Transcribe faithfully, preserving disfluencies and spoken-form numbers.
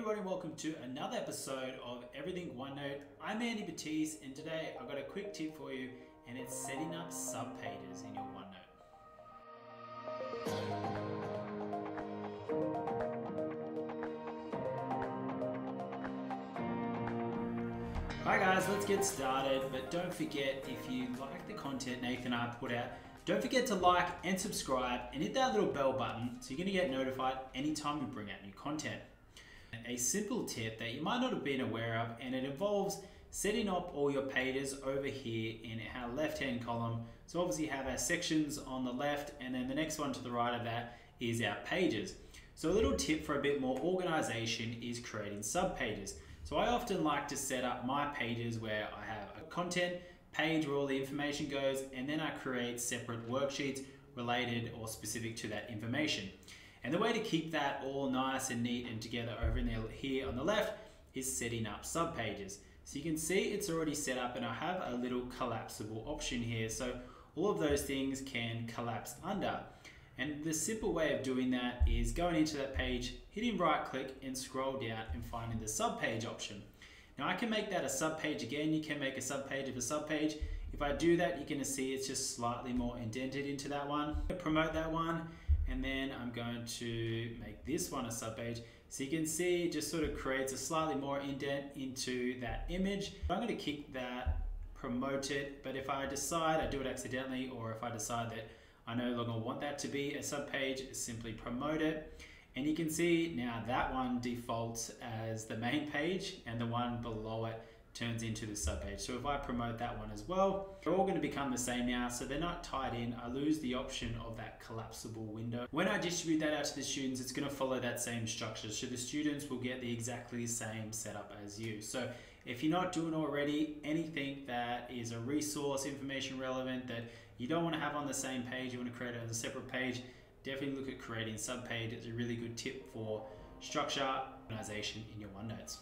everybody, welcome to another episode of Everything OneNote. I'm Andy Batiste, and today I've got a quick tip for you, and it's setting up subpages in your OneNote. Alright guys, let's get started, but don't forget, if you like the content Nathan and I put out, don't forget to like and subscribe and hit that little bell button so you're going to get notified anytime we bring out new content. A simple tip that you might not have been aware of, and it involves setting up all your pages over here in our left hand column. So obviously you have our sections on the left, and then the next one to the right of that is our pages. So a little tip for a bit more organization is creating sub pages. So I often like to set up my pages where I have a content page where all the information goes, and then I create separate worksheets related or specific to that information. And the way to keep that all nice and neat and together over in there here on the left is setting up subpages. So you can see it's already set up, and I have a little collapsible option here, so all of those things can collapse under. And the simple way of doing that is going into that page, hitting right click and scroll down and finding the subpage option. Now I can make that a subpage again. You can make a subpage of a subpage. If I do that, you're going to see it's just slightly more indented into that one. Promote that one, and then I'm going to make this one a subpage. So you can see it just sort of creates a slightly more indent into that image. I'm going to kick that, promote it, but if I decide I do it accidentally, or if I decide that I no longer want that to be a subpage, simply promote it. And you can see now that one defaults as the main page, and the one below it turns into the subpage. So if I promote that one as well, they're all going to become the same now, so they're not tied in. I lose the option of that collapsible window. When I distribute that out to the students, it's going to follow that same structure, so the students will get the exactly same setup as you. So if you're not doing already, anything that is a resource, information relevant that you don't want to have on the same page, you want to create it on a separate page, definitely look at creating subpage. It's a really good tip for structure, organization in your OneNotes.